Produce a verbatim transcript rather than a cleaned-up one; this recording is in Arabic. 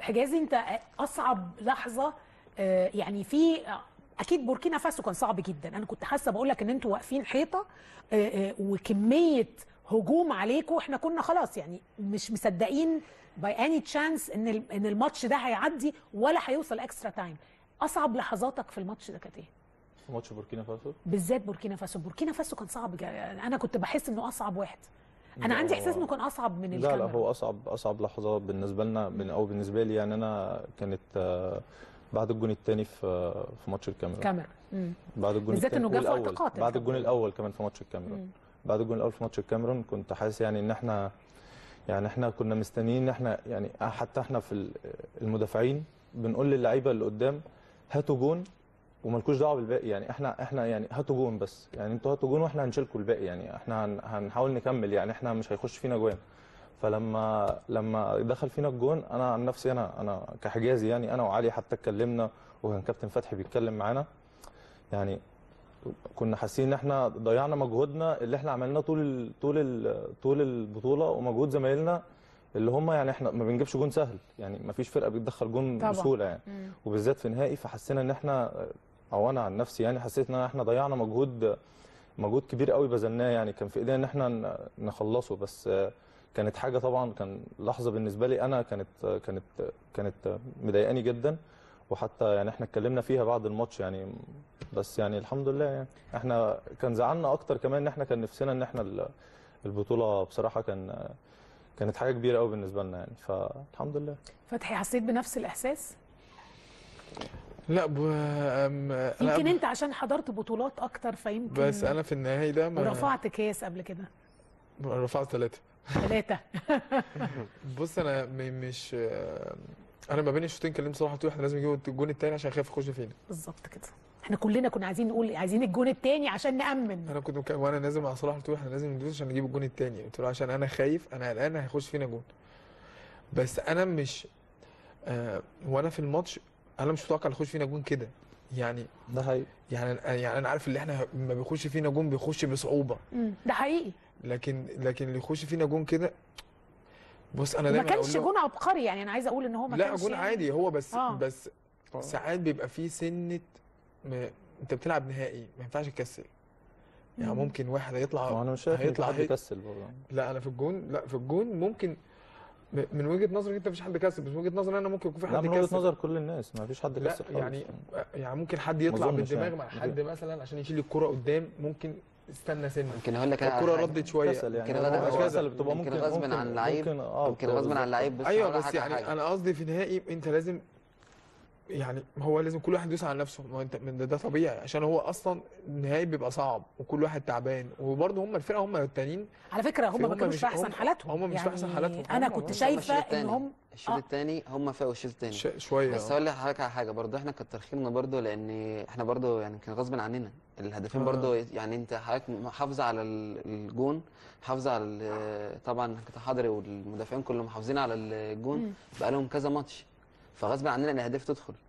حجازي انت اصعب لحظه يعني في اكيد بوركينا فاسو كان صعب جدا، انا كنت حاسه بقول لك ان انتوا واقفين حيطه وكميه هجوم عليكم، احنا كنا خلاص يعني مش مصدقين باي اني تشانس ان ان الماتش ده هيعدي ولا هيوصل اكسترا تايم. اصعب لحظاتك في الماتش ده كانت ايه؟ في ماتش بوركينا فاسو بالذات. بوركينا فاسو بوركينا فاسو كان صعب جدا. انا كنت بحس انه اصعب واحد، انا عندي احساس انه كان اصعب من الكاميرا. لا لا هو اصعب اصعب لحظه بالنسبه لنا من او بالنسبه لي يعني انا كانت بعد الجون الثاني في في ماتش الكاميرا. الكاميرا بعد الجون بالذات انه جاب اعتقاد بعد الجون الاول كمان في ماتش الكاميرون. بعد الجون الاول في ماتش الكاميرون كنت حاسس يعني ان احنا يعني احنا كنا مستنيين ان احنا يعني حتى احنا في المدافعين بنقول للعيبه اللي قدام هاتوا جون ومالكوش دعوه بالباقي، يعني احنا احنا يعني هاتوا جون بس، يعني انتوا هاتوا جون واحنا هنشيلكوا الباقي، يعني احنا هنحاول نكمل، يعني احنا مش هيخش فينا جوان. فلما لما دخل فينا الجون انا عن نفسي انا انا كحجازي يعني انا وعلي حتى اتكلمنا وكان كابتن فتحي بيتكلم معانا، يعني كنا حاسين ان احنا ضيعنا مجهودنا اللي احنا عملناه طول ال طول ال طول البطوله ومجهود زمايلنا اللي هم يعني احنا ما بنجيبش جون سهل، يعني ما فيش فرقه بتدخل جون بسهوله يعني مم. وبالذات في نهائي. فحسينا ان احنا او انا عن نفسي يعني حسيت ان احنا ضيعنا مجهود مجهود كبير قوي بذلناه، يعني كان في ايدينا ان احنا نخلصه، بس كانت حاجه طبعا كان لحظه بالنسبه لي انا كانت كانت كانت مضايقاني جدا، وحتى يعني احنا اتكلمنا فيها بعد الماتش يعني، بس يعني الحمد لله يعني احنا كان زعلنا اكتر كمان ان احنا كان نفسنا ان احنا البطوله بصراحه كان كانت حاجه كبيره قوي بالنسبه لنا يعني، فالحمد لله. فتحي حسيت بنفس الاحساس؟ لا ب... أم... يمكن انت عشان حضرت بطولات اكتر فيمكن، بس انا في النهائي ده ما... ورفعت كاس قبل كده، رفعت ثلاثه ثلاثه بص انا مش انا ما بين الشوطين كلمت صلاح قلت له احنا لازم نجيب الجون الثاني عشان خايف يخش فينا. بالظبط كده، احنا كلنا كنا عايزين نقول عايزين الجون الثاني عشان نامن. انا كنت مك... وانا نازل مع صلاح قلت له احنا لازم ندوس عشان نجيب الجون الثاني، قلت له عشان انا خايف، انا قلقان هيخش فينا جون، بس انا مش آه... وانا في الماتش انا مش متوقع يخش فينا جون كده يعني، ده حقيقي يعني يعني انا عارف اللي احنا ما بيخش فينا جون بيخش بصعوبه امم ده حقيقي، لكن لكن اللي يخش فينا جون كده بص انا دايما ما كانش جون عبقري يعني، انا عايز اقول ان هو ما لا كانش لا جون يعني عادي هو بس آه. بس ساعات بيبقى فيه سنه ما... انت بتلعب نهائي ما ينفعش تكسل يعني مم. ممكن واحد هيطلع انا مش شايف هيطلع هيكسل برضه، لا انا في الجون لا في الجون ممكن من وجهه نظرك انت مفيش حد كسب، بس من وجهه نظري انا ممكن يكون في حد كسب، من وجهه نظر كل الناس مفيش حد كسب يعني يعني ممكن حد يطلع بالدماغ مع حد مثلا عشان يشيل الكره قدام، ممكن استنى سنه ممكن اقول لك الكره ردت شويه ممكن غصب بتبقى ممكن غصب عن اللعيب ممكن غصب عن اللعيب بس ايوه، بس يعني انا قصدي في النهائي انت لازم يعني هو لازم كل واحد يدوس على نفسه، ما انت ده, ده طبيعي عشان هو اصلا النهائي بيبقى صعب وكل واحد تعبان، وبرضه هم الفرقه هم التانيين على فكره هم ما كانوش في احسن حالاتهم، هم مش في احسن حالاتهم، انا كنت شايفه ان هم الشوط الثاني هم فاقوا الشوط الثاني شويه، بس اقول لحضرتك على حاجه برضه احنا كتر خيرنا برضه لان احنا برضه يعني كان غصب عننا الهدفين برضه يعني انت حضرتك محافظه على الجون محافظه على طبعا حضري والمدافعين كلهم محافظين على الجون بقالهم كذا ماتش، فغصب عننا الاهداف تدخل